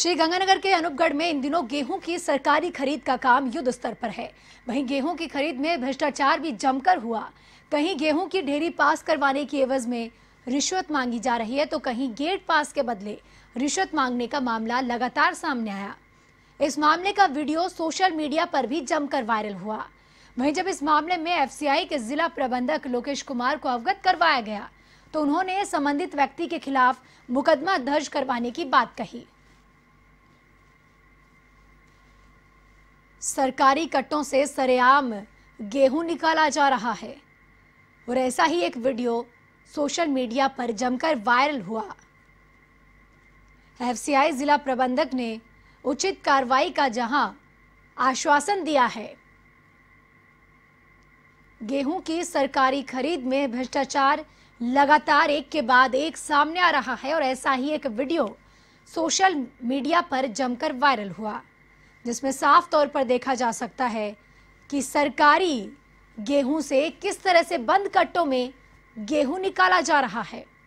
श्री गंगानगर के अनूपगढ़ में इन दिनों गेहूं की सरकारी खरीद का काम युद्ध स्तर पर है। वहीं गेहूं की खरीद में भ्रष्टाचार भी जमकर हुआ। कहीं गेहूं की ढेरी पास करवाने की एवज में रिश्वत मांगी जा रही है तो कहीं गेट पास के बदले रिश्वत मांगने का मामला लगातार सामने आया। इस मामले का वीडियो सोशल मीडिया पर भी जमकर वायरल हुआ। वहीं जब इस मामले में एफसीआई के जिला प्रबंधक लोकेश कुमार को अवगत करवाया गया तो उन्होंने संबंधित व्यक्ति के खिलाफ मुकदमा दर्ज करवाने की बात कही। सरकारी कट्टों से सरेआम गेहूं निकाला जा रहा है और ऐसा ही एक वीडियो सोशल मीडिया पर जमकर वायरल हुआ। एफसीआई जिला प्रबंधक ने उचित कार्रवाई का जहां आश्वासन दिया है, गेहूं की सरकारी खरीद में भ्रष्टाचार लगातार एक के बाद एक सामने आ रहा है और ऐसा ही एक वीडियो सोशल मीडिया पर जमकर वायरल हुआ, जिसमें साफ तौर पर देखा जा सकता है कि सरकारी गेहूं से किस तरह से बंद कट्टों में गेहूं निकाला जा रहा है।